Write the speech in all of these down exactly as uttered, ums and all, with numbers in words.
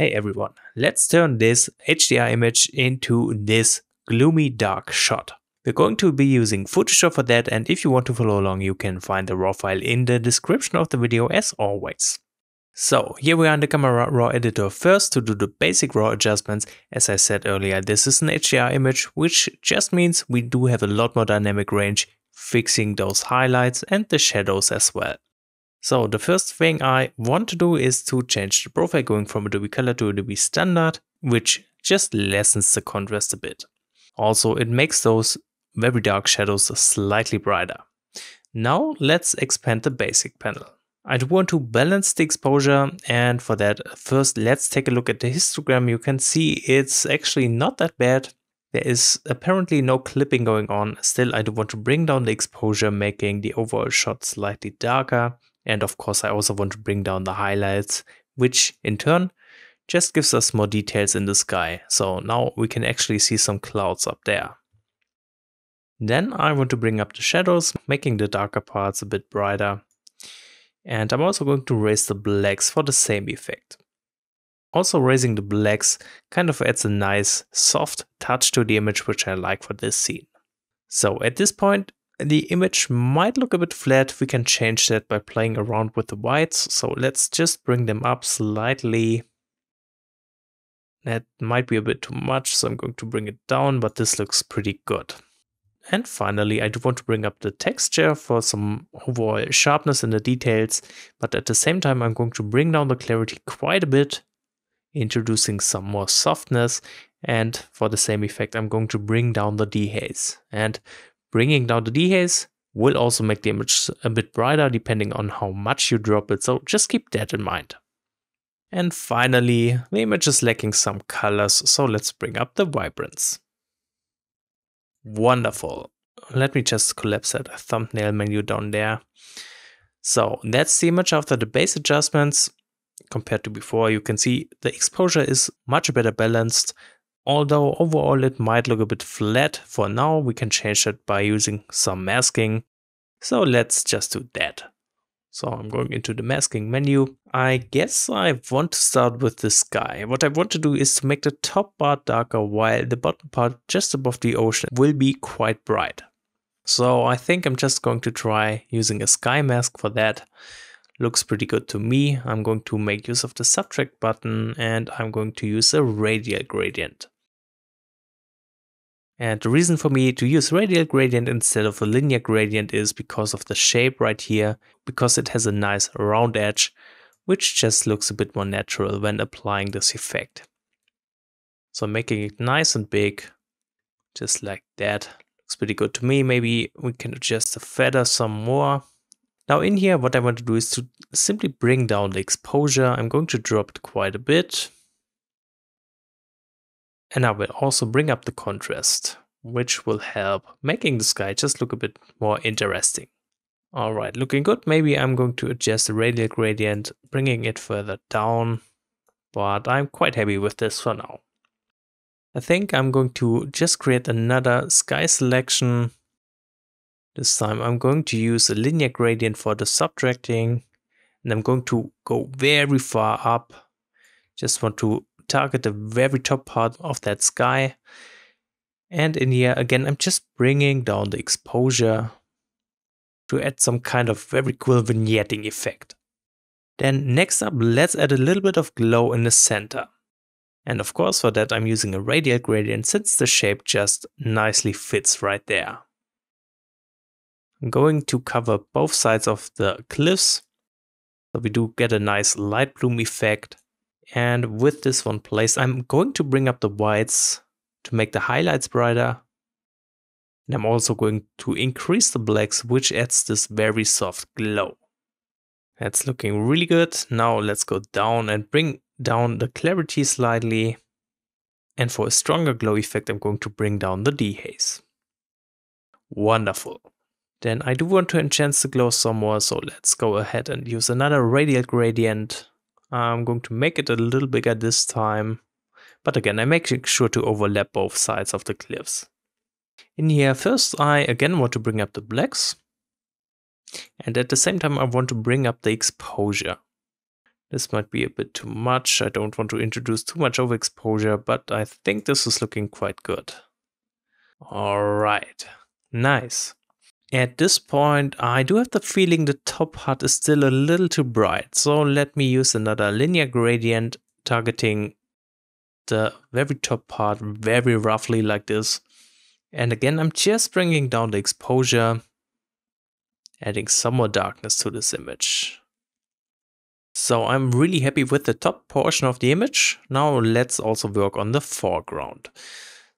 Hey everyone, let's turn this H D R image into this gloomy dark shot. We're going to be using Photoshop for that, and if you want to follow along, you can find the raw file in the description of the video as always. So here we are in the Camera Raw Editor first to do the basic raw adjustments. As I said earlier, this is an H D R image, which just means we do have a lot more dynamic range, fixing those highlights and the shadows as well. So the first thing I want to do is to change the profile, going from Adobe Color to Adobe Standard, which just lessens the contrast a bit. Also, it makes those very dark shadows slightly brighter. Now let's expand the basic panel. I do want to balance the exposure, and for that first let's take a look at the histogram. You can see it's actually not that bad. There is apparently no clipping going on. Still, I do want to bring down the exposure, making the overall shot slightly darker. And of course, I also want to bring down the highlights, which in turn just gives us more details in the sky. So now we can actually see some clouds up there. Then I want to bring up the shadows, making the darker parts a bit brighter. And I'm also going to raise the blacks for the same effect. Also, raising the blacks kind of adds a nice soft touch to the image, which I like for this scene. So at this point, the image might look a bit flat. We can change that by playing around with the whites. So let's just bring them up slightly. That might be a bit too much, so I'm going to bring it down, but this looks pretty good. And finally, I do want to bring up the texture for some overall sharpness in the details, but at the same time, I'm going to bring down the clarity quite a bit, introducing some more softness. And for the same effect, I'm going to bring down the dehaze. And bringing down the dehaze will also make the image a bit brighter depending on how much you drop it, so just keep that in mind. And finally, the image is lacking some colors, so let's bring up the vibrance. Wonderful. Let me just collapse that thumbnail menu down there. So that's the image after the base adjustments. Compared to before, you can see the exposure is much better balanced. Although overall it might look a bit flat, for now we can change that by using some masking. So let's just do that. So I'm going into the masking menu. I guess I want to start with the sky. What I want to do is to make the top part darker, while the bottom part just above the ocean will be quite bright. So I think I'm just going to try using a sky mask for that. Looks pretty good to me. I'm going to make use of the subtract button, and I'm going to use a radial gradient. And the reason for me to use radial gradient instead of a linear gradient is because of the shape right here, because it has a nice round edge, which just looks a bit more natural when applying this effect. So making it nice and big, just like that, looks pretty good to me. Maybe we can adjust the feather some more. Now in here, what I want to do is to simply bring down the exposure. I'm going to drop it quite a bit. And I will also bring up the contrast, which will help making the sky just look a bit more interesting. All right, looking good. Maybe I'm going to adjust the radial gradient, bringing it further down, but I'm quite happy with this for now. I think I'm going to just create another sky selection. This time I'm going to use a linear gradient for the subtracting, and I'm going to go very far up. Just want to target the very top part of that sky. And in here again, I'm just bringing down the exposure to add some kind of very cool vignetting effect. Then next up, let's add a little bit of glow in the center. And of course for that I'm using a radial gradient, since the shape just nicely fits right there. I'm going to cover both sides of the cliffs, so we do get a nice light bloom effect. And with this one placed, I'm going to bring up the whites to make the highlights brighter. And I'm also going to increase the blacks, which adds this very soft glow. That's looking really good. Now let's go down and bring down the clarity slightly. And for a stronger glow effect, I'm going to bring down the dehaze. Wonderful. Then I do want to enhance the glow some more, so let's go ahead and use another radial gradient. I'm going to make it a little bigger this time, but again, I'm making sure to overlap both sides of the cliffs. In here, first I again want to bring up the blacks, and at the same time I want to bring up the exposure. This might be a bit too much. I don't want to introduce too much overexposure, but I think this is looking quite good. All right, nice. At this point, I do have the feeling the top hat is still a little too bright. So let me use another linear gradient, targeting the very top part very roughly like this. And again, I'm just bringing down the exposure, adding some more darkness to this image. So I'm really happy with the top portion of the image. Now let's also work on the foreground.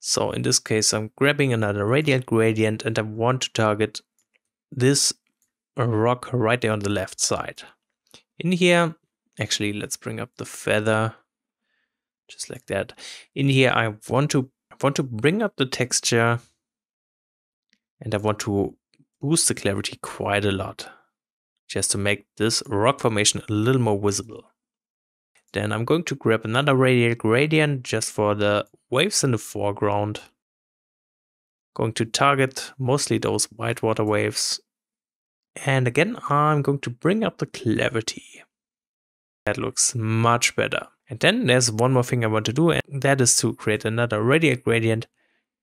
So in this case, I'm grabbing another radiant gradient and I want to target this rock right there on the left side. In here, actually, let's bring up the feather, just like that. In here, I want to I want to bring up the texture and I want to boost the clarity quite a lot, just to make this rock formation a little more visible. Then I'm going to grab another radial gradient just for the waves in the foreground. Going to target mostly those white water waves. And again, I'm going to bring up the clarity. That looks much better. And then there's one more thing I want to do, and that is to create another radial gradient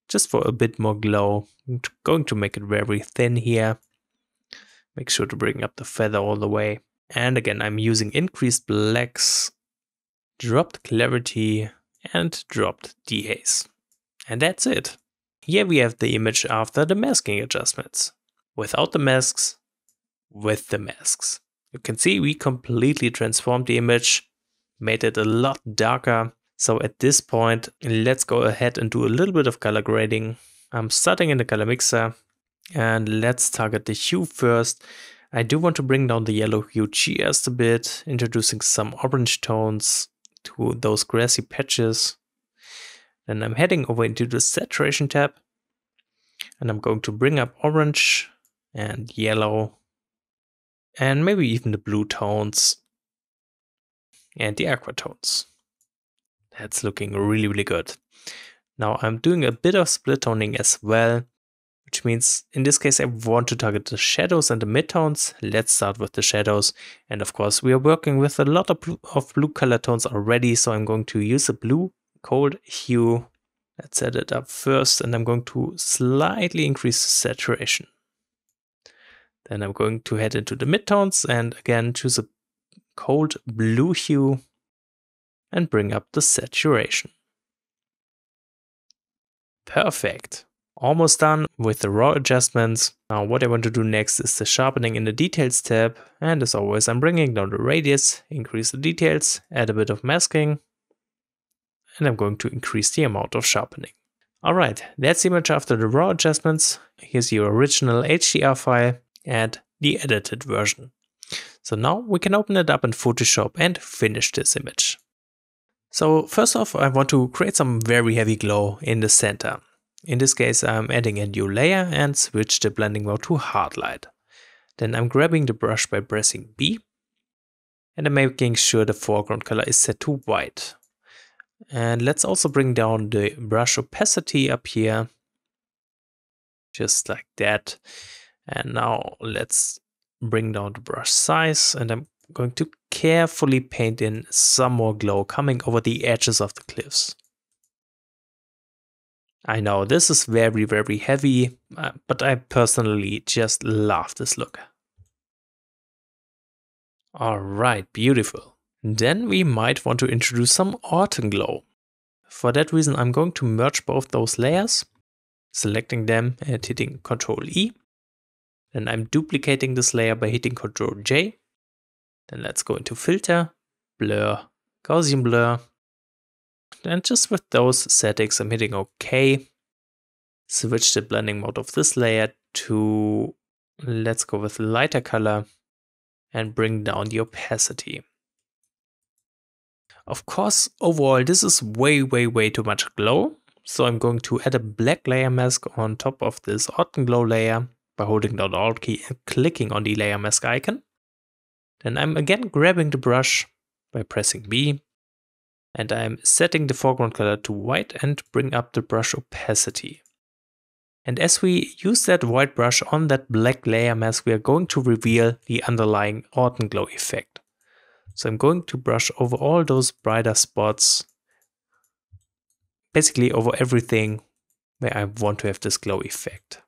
just for a bit more glow. I'm going to make it very thin here. Make sure to bring up the feather all the way. And again, I'm using increased blacks, dropped clarity, and dropped dehaze. And that's it. Here we have the image after the masking adjustments. Without the masks, with the masks. You can see we completely transformed the image, made it a lot darker. So at this point, let's go ahead and do a little bit of color grading. I'm starting in the color mixer and let's target the hue first. I do want to bring down the yellow hue just a bit, introducing some orange tones to those grassy patches. Then I'm heading over into the saturation tab and I'm going to bring up orange and yellow and maybe even the blue tones and the aqua tones. That's looking really, really good. Now I'm doing a bit of split toning as well, which means in this case I want to target the shadows and the midtones. Let's start with the shadows. And of course we are working with a lot of blue, of blue color tones already, so I'm going to use a blue cold hue. Let's set it up first and I'm going to slightly increase the saturation. Then I'm going to head into the midtones and again choose a cold blue hue and bring up the saturation. Perfect. Almost done with the raw adjustments. Now what I want to do next is the sharpening in the details tab, and as always I'm bringing down the radius, increase the details, add a bit of masking, and I'm going to increase the amount of sharpening. Alright, that's the image after the raw adjustments. Here's your original H D R file and the edited version. So now we can open it up in Photoshop and finish this image. So first off, I want to create some very heavy glow in the center. In this case, I'm adding a new layer and switch the blending mode to hard light. Then I'm grabbing the brush by pressing B and I'm making sure the foreground color is set to white. And let's also bring down the brush opacity up here, just like that. And now let's bring down the brush size and I'm going to carefully paint in some more glow coming over the edges of the cliffs. I know this is very, very heavy, but I personally just love this look. All right, beautiful. Then we might want to introduce some Orton glow. For that reason, I'm going to merge both those layers, selecting them and hitting control E. Then I'm duplicating this layer by hitting control J. Then let's go into filter, blur, Gaussian blur. And just with those settings, I'm hitting OK. Switch the blending mode of this layer to, let's go with lighter color and bring down the opacity. Of course, overall, this is way, way, way too much glow. So I'm going to add a black layer mask on top of this Orton glow layer by holding down the Alt key and clicking on the layer mask icon. Then I'm again grabbing the brush by pressing B. And I'm setting the foreground color to white and bring up the brush opacity. And as we use that white brush on that black layer mask, we are going to reveal the underlying Orton glow effect. So I'm going to brush over all those brighter spots, basically over everything where I want to have this glow effect.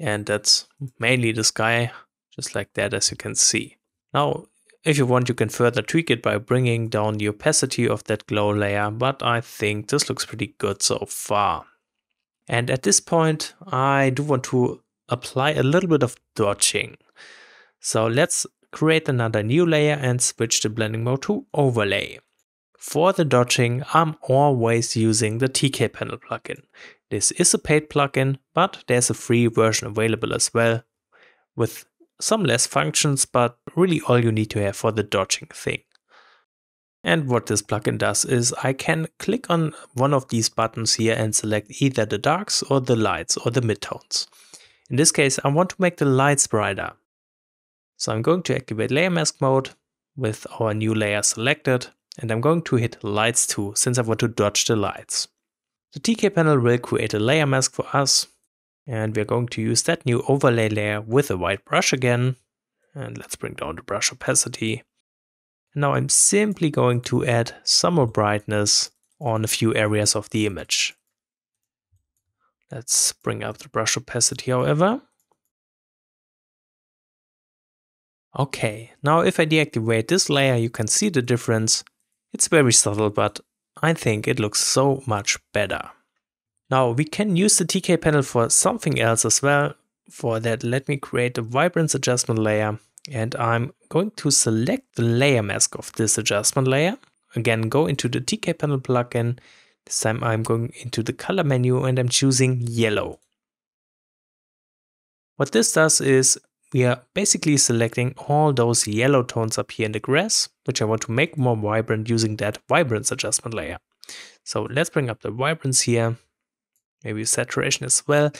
And that's mainly the sky, just like that, as you can see. Now, if you want, you can further tweak it by bringing down the opacity of that glow layer, but I think this looks pretty good so far. And at this point, I do want to apply a little bit of dodging. So let's create another new layer and switch the blending mode to overlay. For the dodging, I'm always using the T K Panel plugin. This is a paid plugin, but there's a free version available as well with some less functions, but really all you need to have for the dodging thing. And what this plugin does is I can click on one of these buttons here and select either the darks or the lights or the midtones. In this case, I want to make the lights brighter. So I'm going to activate layer mask mode with our new layer selected, and I'm going to hit lights too, since I want to dodge the lights. The T K Panel will create a layer mask for us, and we're going to use that new overlay layer with a white brush again. And let's bring down the brush opacity. Now I'm simply going to add some more brightness on a few areas of the image. Let's bring up the brush opacity, however. Okay, now if I deactivate this layer, you can see the difference. It's very subtle, but I think it looks so much better. Now we can use the T K Panel for something else as well. For that, let me create a vibrance adjustment layer, and I'm going to select the layer mask of this adjustment layer. Again, go into the T K Panel plugin. This time I'm going into the color menu and I'm choosing yellow. What this does is we are basically selecting all those yellow tones up here in the grass, which I want to make more vibrant using that vibrance adjustment layer. So let's bring up the vibrance here, maybe saturation as well.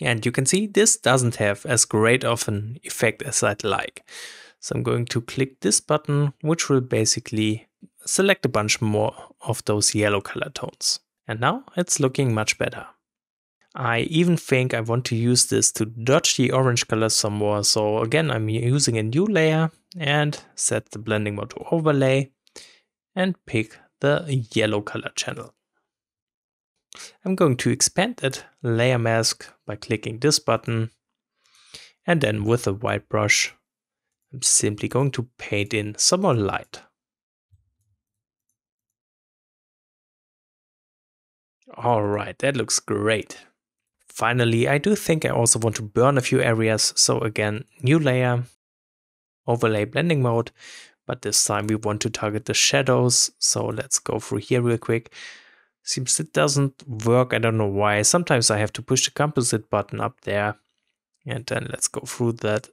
And you can see this doesn't have as great of an effect as I'd like. So I'm going to click this button, which will basically select a bunch more of those yellow color tones. And now it's looking much better. I even think I want to use this to dodge the orange color some more. So again, I'm using a new layer and set the blending mode to overlay and pick the yellow color channel. I'm going to expand that layer mask by clicking this button, and then with a white brush I'm simply going to paint in some more light. Alright, that looks great. Finally, I do think I also want to burn a few areas, so again, new layer, overlay blending mode, but this time we want to target the shadows, so let's go through here real quick. Seems it doesn't work, I don't know why. Sometimes I have to push the composite button up there. And then let's go through that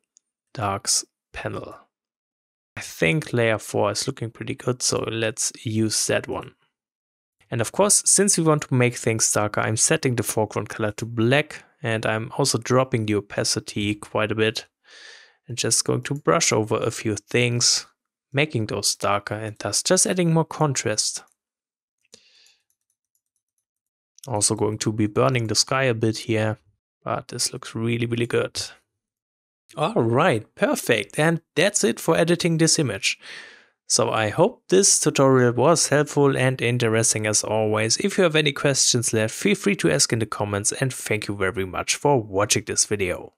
darks panel. I think layer four is looking pretty good, so let's use that one. And of course, since we want to make things darker, I'm setting the foreground color to black, and I'm also dropping the opacity quite a bit. And just going to brush over a few things, making those darker and thus just adding more contrast. Also going to be burning the sky a bit here, but this looks really, really good. Alright, perfect. And that's it for editing this image. So I hope this tutorial was helpful and interesting as always. If you have any questions left, feel free to ask in the comments, and thank you very much for watching this video.